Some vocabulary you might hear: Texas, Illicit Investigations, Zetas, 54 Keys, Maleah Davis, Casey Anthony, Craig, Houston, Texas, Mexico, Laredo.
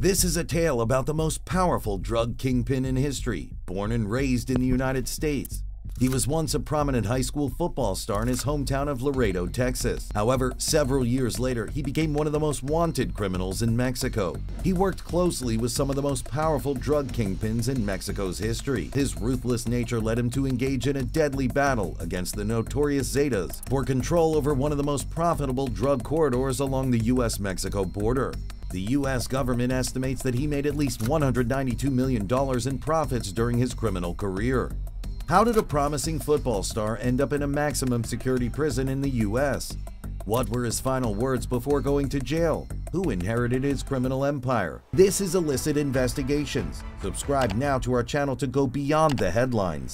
This is a tale about the most powerful drug kingpin in history, born and raised in the United States. He was once a prominent high school football star in his hometown of Laredo, Texas. However, several years later, he became one of the most wanted criminals in Mexico. He worked closely with some of the most powerful drug kingpins in Mexico's history. His ruthless nature led him to engage in a deadly battle against the notorious Zetas for control over one of the most profitable drug corridors along the U.S.-Mexico border. The U.S. government estimates that he made at least $192 million in profits during his criminal career. How did a promising football star end up in a maximum security prison in the U.S.? What were his final words before going to jail? Who inherited his criminal empire? This is Illicit Investigations. Subscribe now to our channel to go beyond the headlines.